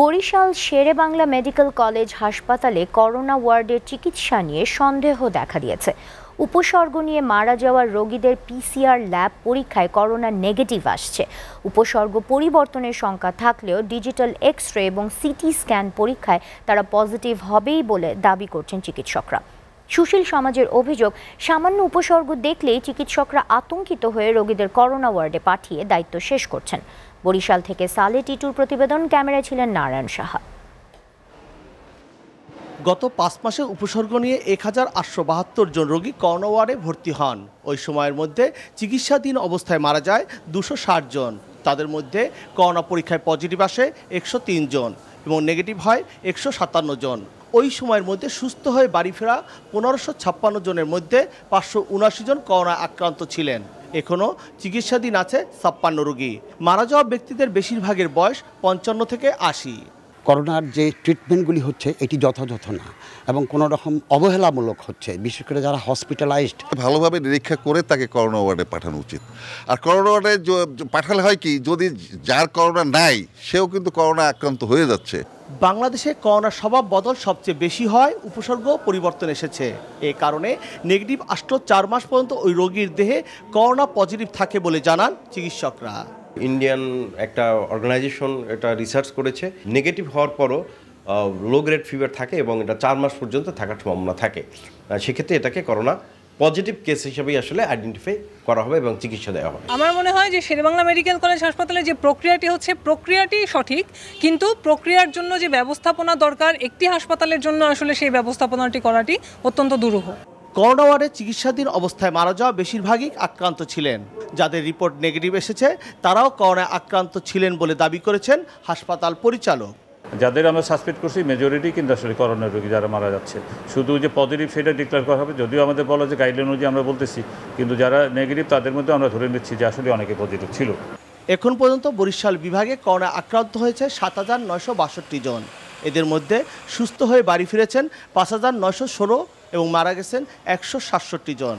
Barishal Sher-e-Bangla medical college হাসপাতালে corona ওয়ার্ডের চিকিৎসা নিয়ে সন্দেহ দেখা দিয়েছে। উপসর্গ নিয়ে মারা যাওয়ার রোগীদের পিসিআর ল্যাব পরীক্ষায় করোনা নেগেটিভ আসছে। উপসর্গ পরিবর্তনের শঙ্কা থাকলেও ডিজিটাল এক্স-রে এবং সিটি স্ক্যান পরীক্ষায় তারা পজিটিভ হবেই বলে দাবি করছেন চিকিৎসকরা। সুশীল সমাজের অভিযোগ, সামান্য উপসর্গ দেখলেই চিকিৎসকরা আতঙ্কিত হয়ে রোগীদের করোনা ওয়ার্ডে পাঠিয়ে দায়িত্ব শেষ করছেন। বরিশাল থেকে সালে টিটুর প্রতিবেদন, ক্যামেরায় ছিলেন নারায়ণ সাহা। গত 5 মাসে উপসর্গ নিয়ে 1872 জন রোগী করোনা ওয়ার্ডে ভর্তি হন। ওই সময়ের মধ্যে চিকিৎসাধীন অবস্থায় মারা যায় 260 জন। তাদের মধ্যে করোনা পরীক্ষায় পজিটিভ আসে 103 জন এবং নেগেটিভ হয় 157 জন। ওই সময়ের মধ্যে সুস্থ হয়ে বাড়ি ফেরা 1556 জনের মধ্যে 579 জন করোনা আক্রান্ত ছিলেন। এখনও চিকিৎসাধীন আছে 56 রোগী। মারা যাওয়া ব্যক্তিদের বেশিরভাগের বয়স 55 থেকে 80। করোনার যে ট্রিটমেন্টগুলি হচ্ছে এটি যথাযথ না এবং কোনো রকম অবহেলামূলক হচ্ছে, বিশেষ করে যারা হসপিটালাইজড। ভালোভাবে নিরীক্ষা করে তাকে করোনা ওয়ার্ডে পাঠানো উচিত। আর করোনা ওয়ার্ডে পাঠালে হয় কি, যদি যার করোনা নাই সেও কিন্তু করোনা আক্রান্ত হয়ে যাচ্ছে। বাংলাদেশে করোনার স্বভাব বদল সবচেয়ে বেশি হয়, উপসর্গ পরিবর্তন এসেছে। এ কারণে নেগেটিভ আসলো 4 মাস পর্যন্ত ওই রোগীর দেহে করোনা পজিটিভ থাকে বলে জানান চিকিৎসকরা। ইন্ডিয়ান একটা অর্গানাইজেশন এটা রিসার্চ করেছে, নেগেটিভ হওয়ার পরও লো গ্রেড ফিভার থাকে এবং এটা 4 মাস পর্যন্ত থাকার সম্ভাবনা থাকে। সেক্ষেত্রে এটাকে করোনা পজিটিভ কেস হিসেবেই আসলে আইডেন্টিফাই করা হবে এবং চিকিৎসা দেওয়া হবে। আমার মনে হয় যে শের-ই-বাংলা মেডিকেল কলেজ হাসপাতালে যে প্রক্রিয়াটি হচ্ছে, প্রক্রিয়াটি সঠিক, কিন্তু প্রক্রিয়ার জন্য যে ব্যবস্থাপনা দরকার একটি হাসপাতালের জন্য আসলে সেই ব্যবস্থাপনাটি করাটি অত্যন্ত দুরূহ। করোনা ওয়ার্ডে চিকিৎসাধীন অবস্থায় মারা যাওয়া বেশিরভাগই আক্রান্ত ছিলেন। যাদের রিপোর্ট নেগেটিভ এসেছে তারাও করোনায় আক্রান্ত ছিলেন বলে দাবি করেছেন হাসপাতাল পরিচালক। যাদের আমরা সাসপেক্ট করছি মেজরিটি কিন্তু আসলে করোনা রোগী, যারা মারা যাচ্ছে। শুধু যে পজিটিভ সেটা ডিক্লেয়ার করা হবে, যদিও আমাদের বলা যে গাইডলাইন অনুযায়ী আমরা বলতেছি, কিন্তু যারা নেগেটিভ তাদের মধ্যে আমরা ধরে নিচ্ছি যে আসলে অনেকে পজিটিভ ছিল। এখন পর্যন্ত বরিশাল বিভাগে করোনা আক্রান্ত হয়েছে 7,962 জন। এদের মধ্যে সুস্থ হয়ে বাড়ি ফিরেছেন 5,916 এবং মারা গেছেন 167 জন।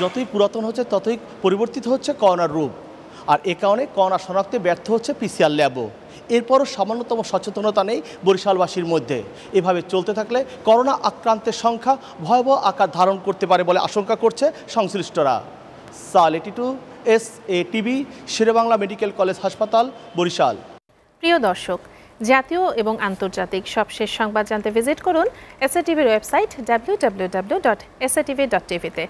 যতই পুরাতন হচ্ছে ততই পরিবর্তিত হচ্ছে করোনার রূপ, আর এ কারণে করোনা শনাক্তে ব্যর্থ হচ্ছে পিসিআর ল্যাবও। এরপরও সামান্যতম সচেতনতা নেই বরিশালবাসীর মধ্যে। এভাবে চলতে থাকলে করোনা আক্রান্তের সংখ্যা ভয়াবহ আকার ধারণ করতে পারে বলে আশঙ্কা করছে সংশ্লিষ্টরা। সালে Titu, SATV, Sher e Bangla medical college হাসপাতাল, বরিশাল। প্রিয় দর্শক, জাতীয় এবং আন্তর্জাতিক সবশেষ সংবাদ জানতে ভিজিট করুন SATVর ওয়েবসাইট www.satv.tv-তে।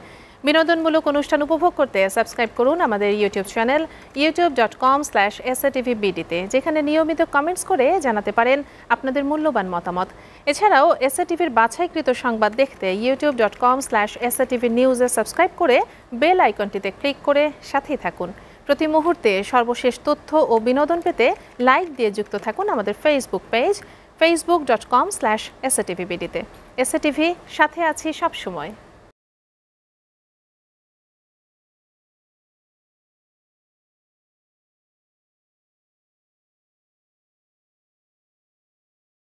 বিনোদনমূলক অনুষ্ঠান উপভোগ করতে সাবস্ক্রাইব করুন আমাদের ইউটিউব চ্যানেল youtube.com/SATVBD-তে, যেখানে নিয়মিত কমেন্টস করে জানাতে পারেন আপনাদের মূল্যবান মতামত। এছাড়াও SATVর বাছাইকৃত সংবাদ দেখতে youtube.com/SATVnews-এ সাবস্ক্রাইব করে বেল আইকনটিতে ক্লিক করে সাথেই থাকুন। প্রতি মুহূর্তে সর্বশেষ তথ্য ও বিনোদন পেতে লাইক দিয়ে যুক্ত থাকুন আমাদের ফেসবুক পেজ facebook.com/SATVBD-তে। SATV সাথে আছি সবসময়।